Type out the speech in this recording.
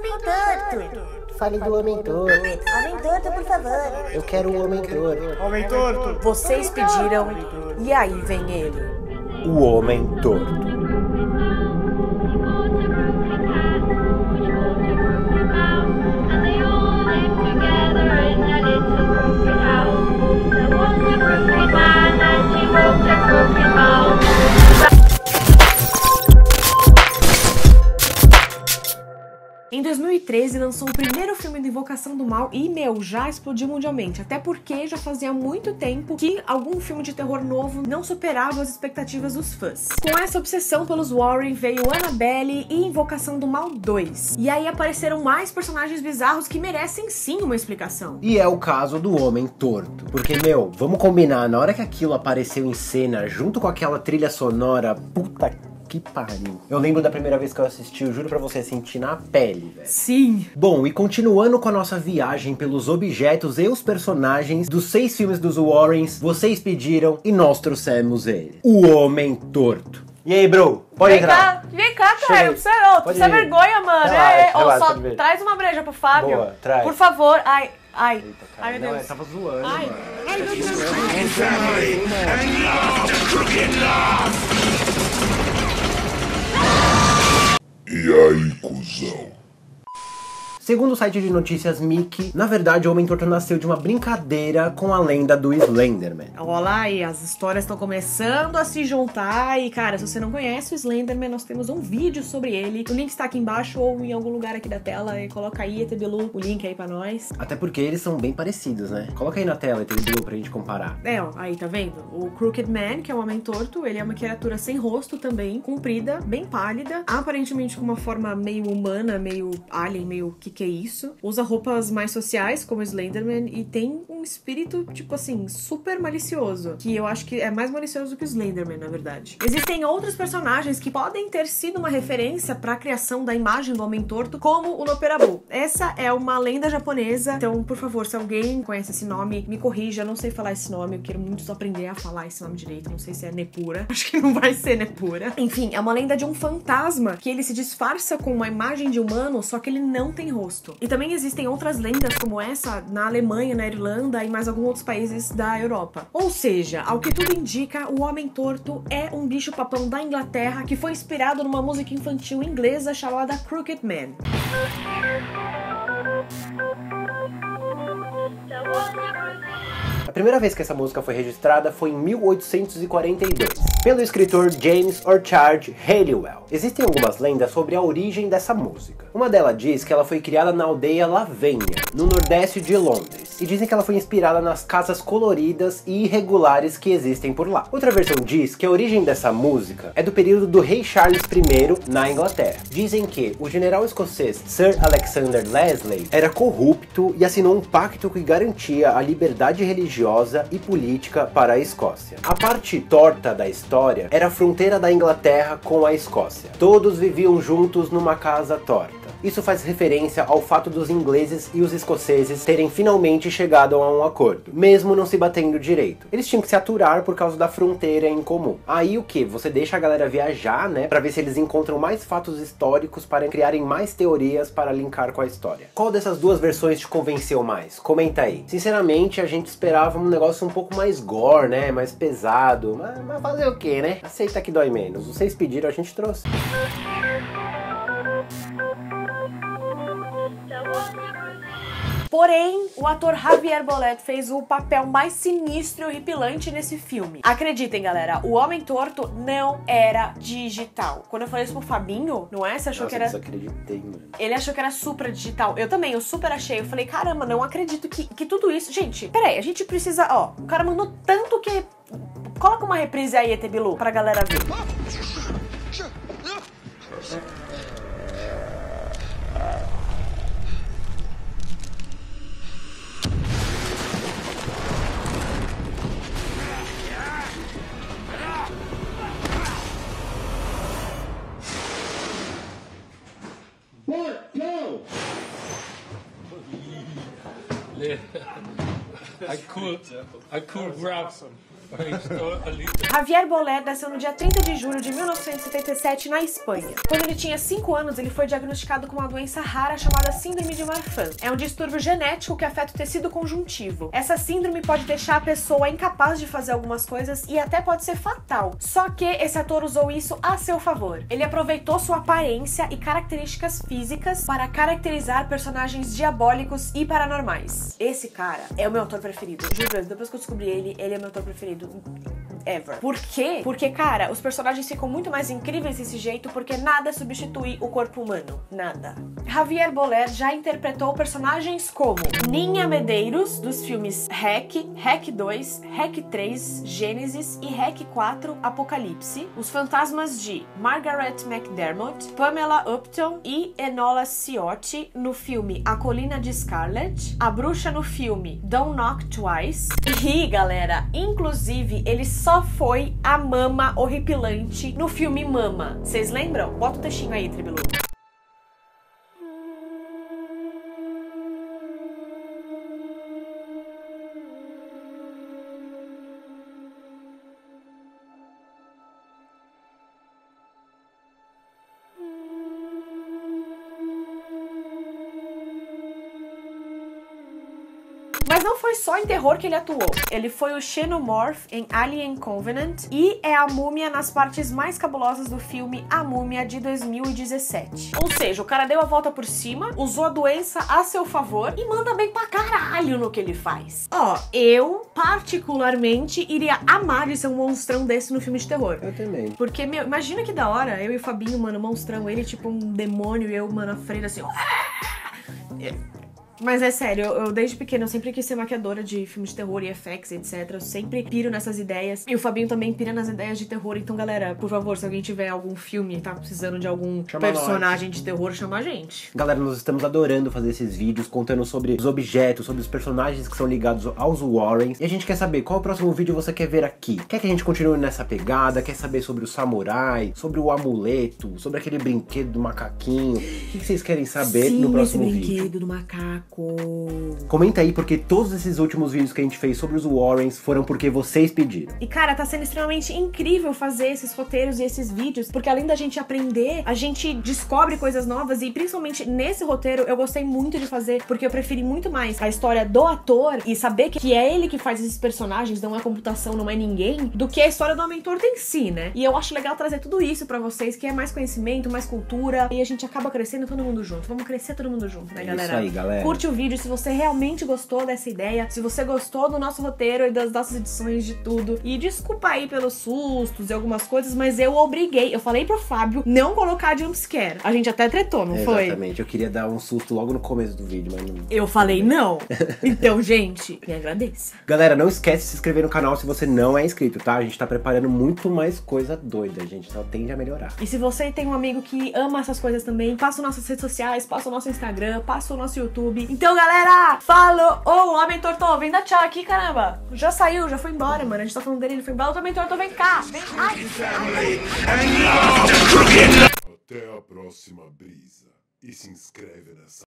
Homem Torto. Fale do Homem Torto. Homem Torto, por favor. Eu quero o Homem Torto. Homem Torto. Vocês pediram, e aí vem ele. O Homem Torto. Em 2013 lançou o primeiro filme do Invocação do Mal e, meu, já explodiu mundialmente. Até porque já fazia muito tempo que algum filme de terror novo não superava as expectativas dos fãs. Com essa obsessão pelos Warren veio Annabelle e Invocação do Mal 2. E aí apareceram mais personagens bizarros que merecem sim uma explicação. E é o caso do Homem Torto. Porque, meu, vamos combinar, na hora que aquilo apareceu em cena, junto com aquela trilha sonora, puta que... que pariu. Eu lembro da primeira vez que eu assisti, eu juro pra você, sentir na pele, velho. Sim. Bom, e continuando com a nossa viagem pelos objetos e os personagens dos 6 filmes dos Warrens, vocês pediram e nós trouxemos ele. O Homem Torto. E aí, bro? Pode entrar. Vem cá, cara. Você é vergonha, mano. Relaxa, só traz uma breja pro Fábio. Boa, traz. Por favor. Ai, ai. Eita, ai, meu Deus. Não, eu tava zoando, ai, mano. Ai, meu Deus. E aí, cuzão? Segundo o site de notícias Mickey, na verdade o Homem Torto nasceu de uma brincadeira com a lenda do Slenderman. Olha lá, aí as histórias estão começando a se juntar e, cara, se você não conhece o Slenderman, nós temos um vídeo sobre ele. O link está aqui embaixo ou em algum lugar aqui da tela. E coloca aí, ET Bilu, o link aí pra nós. Até porque eles são bem parecidos, né? Coloca aí na tela, ET Bilu, pra gente comparar. É, ó, aí tá vendo? O Crooked Man, que é o Homem Torto, ele é uma criatura sem rosto também, comprida, bem pálida, aparentemente com uma forma meio humana, meio alien, meio que é isso, usa roupas mais sociais como Slenderman e tem um espírito tipo assim, super malicioso, que eu acho que é mais malicioso do que o Slenderman, na verdade. Existem outros personagens que podem ter sido uma referência para a criação da imagem do Homem Torto, como o Noperabu. Essa é uma lenda japonesa, então por favor, se alguém conhece esse nome, me corrija, eu não sei falar esse nome, eu quero muito aprender a falar esse nome direito, não sei se é Nepura, acho que não vai ser Nepura. Enfim, é uma lenda de um fantasma que ele se disfarça com uma imagem de humano, só que ele não tem rosto. E também existem outras lendas como essa na Alemanha, na Irlanda e mais alguns outros países da Europa. Ou seja, ao que tudo indica, o Homem Torto é um bicho papão da Inglaterra que foi inspirado numa música infantil inglesa chamada Crooked Man. A primeira vez que essa música foi registrada foi em 1842, pelo escritor James Orchard Halliwell. Existem algumas lendas sobre a origem dessa música. Uma delas diz que ela foi criada na aldeia Lavenha, no nordeste de Londres, e dizem que ela foi inspirada nas casas coloridas e irregulares que existem por lá. Outra versão diz que a origem dessa música é do período do rei Charles I na Inglaterra. Dizem que o general escocês Sir Alexander Leslie era corrupto e assinou um pacto que garantia a liberdade religiosa e política para a Escócia. A parte torta da história era a fronteira da Inglaterra com a Escócia. Todos viviam juntos numa casa torta. Isso faz referência ao fato dos ingleses e os escoceses terem finalmente chegado a um acordo, mesmo não se batendo direito. Eles tinham que se aturar por causa da fronteira em comum. Aí o que? Você deixa a galera viajar, né? Pra ver se eles encontram mais fatos históricos para criarem mais teorias para linkar com a história. Qual dessas duas versões te convenceu mais? Comenta aí. Sinceramente, a gente esperava um negócio um pouco mais gore, né? Mais pesado. Mas fazer o que, né? Aceita que dói menos. Vocês pediram, a gente trouxe. Porém, o ator Javier Bolet fez o papel mais sinistro e horripilante nesse filme. Acreditem, galera, o Homem Torto não era digital. Quando eu falei isso pro Fabinho, não é? Você achou que era... Nossa, eu desacreditei, mano. Ele achou que era super digital. Eu também, eu super achei. Eu falei, caramba, não acredito que tudo isso... Gente, peraí, a gente precisa... Ó, o cara mandou tanto que... Coloca uma reprise aí, ET Bilu, pra galera ver. I could grab some. Javier Bolet nasceu no dia 30 de julho de 1977 na Espanha. Quando ele tinha 5 anos, ele foi diagnosticado com uma doença rara chamada Síndrome de Marfan. É um distúrbio genético que afeta o tecido conjuntivo. Essa síndrome pode deixar a pessoa incapaz de fazer algumas coisas e até pode ser fatal. Só que esse ator usou isso a seu favor. Ele aproveitou sua aparência e características físicas para caracterizar personagens diabólicos e paranormais. Esse cara é o meu ator preferido. Juro, depois que eu descobri ele, ele é meu ator preferido. Ever. Por quê? Porque, cara, os personagens ficam muito mais incríveis desse jeito porque nada substitui o corpo humano. Nada. Javier Bolet já interpretou personagens como Ninha Medeiros, dos filmes Rec, Rec 2, Rec 3, Gênesis e Rec 4, Apocalipse, os fantasmas de Margaret McDermott, Pamela Upton e Enola Ciotti no filme A Colina de Scarlet, a bruxa no filme Don't Knock Twice e, galera, inclusive, ele só foi a Mama horripilante no filme Mama. Vocês lembram? Bota o textinho aí, Tribilu. Mas não foi só em terror que ele atuou. Ele foi o Xenomorph em Alien Covenant e é a múmia nas partes mais cabulosas do filme A Múmia de 2017. Ou seja, o cara deu a volta por cima, usou a doença a seu favor e manda bem pra caralho no que ele faz. Ó, eu particularmente iria amar de ser um monstrão desse no filme de terror. Eu também. Porque, meu, imagina que da hora, eu e o Fabinho, mano, monstrão, ele tipo um demônio e eu, mano, a freira assim... Mas é sério, eu desde pequena eu sempre quis ser maquiadora de filmes de terror e FX, etc. Eu sempre piro nessas ideias. E o Fabinho também pira nas ideias de terror. Então, galera, por favor, se alguém tiver algum filme e tá precisando de algum personagem de terror, chama a gente. Galera, nós estamos adorando fazer esses vídeos, contando sobre os objetos, sobre os personagens que são ligados aos Warrens. E a gente quer saber qual o próximo vídeo você quer ver aqui. Quer que a gente continue nessa pegada? Quer saber sobre o samurai? Sobre o amuleto? Sobre aquele brinquedo do macaquinho? O que vocês querem saber no próximo vídeo? Sim, esse brinquedo do macaco. Comenta aí, porque todos esses últimos vídeos que a gente fez sobre os Warrens foram porque vocês pediram. E cara, tá sendo extremamente incrível fazer esses roteiros e esses vídeos, porque além da gente aprender, a gente descobre coisas novas e principalmente nesse roteiro eu gostei muito de fazer, porque eu preferi muito mais a história do ator e saber que é ele que faz esses personagens, não é computação, não é ninguém, do que a história do Homem Torto em si, né? E eu acho legal trazer tudo isso pra vocês, que é mais conhecimento, mais cultura, e a gente acaba crescendo todo mundo junto. Vamos crescer todo mundo junto, né, galera? É isso aí, galera. Curte o vídeo se você realmente gostou dessa ideia, se você gostou do nosso roteiro e das nossas edições de tudo. E desculpa aí pelos sustos e algumas coisas, mas eu obriguei, eu falei pro Fábio não colocar jumpscare. A gente até tretou, não foi? Exatamente, eu queria dar um susto logo no começo do vídeo, mas não... Eu falei não! Então, gente, me agradeça. Galera, não esquece de se inscrever no canal se você não é inscrito, tá? A gente tá preparando muito mais coisa doida, a gente só tende a melhorar. E se você tem um amigo que ama essas coisas também, passa nossas redes sociais, passa o nosso Instagram, passa o nosso YouTube. Então, galera, falou! Ô, Homem Torto, vem dar tchau aqui, caramba! Já saiu, já foi embora, mano. A gente tá falando dele, ele foi embora. Homem Torto, vem cá! Vem cá! Até a próxima brisa. E se inscreve nessa...